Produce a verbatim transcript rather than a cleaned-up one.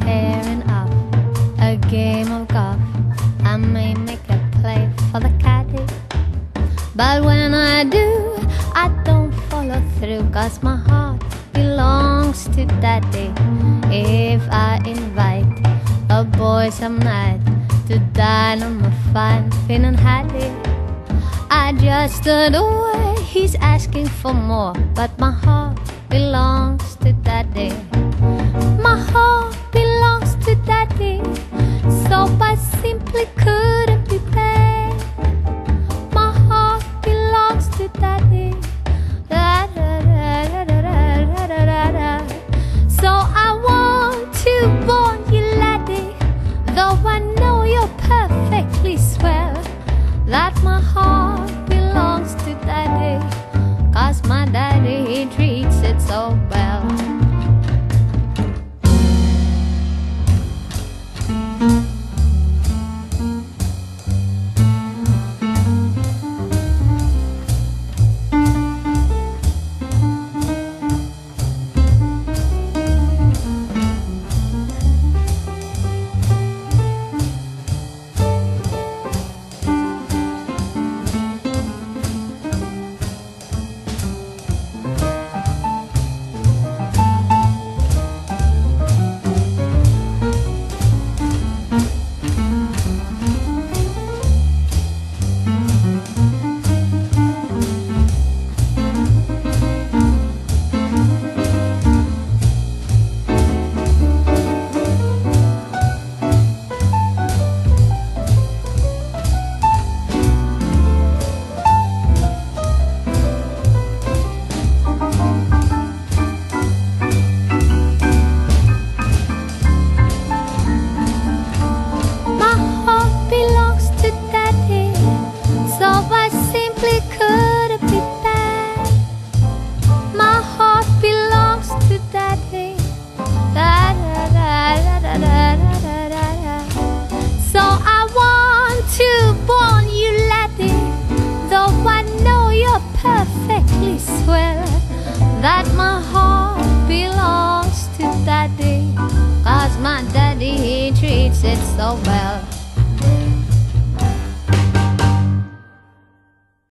tearing off a game of golf. I may make a play for the caddy, but when I do, I don't follow through, 'cause my heart belongs to daddy. If I invite a boy some night to dine on my fine Finn and Hattie, I just adore. He's asking for more, but my heart belongs to daddy. My heart belongs to daddy, so I simply couldn't be paid. My heart belongs to daddy, da, da, da, da, da, da, da, da. So I want to warn you, laddie, though I know you're perfectly swell, that my heart belongs to daddy, 'cause my daddy, he treats it so well. That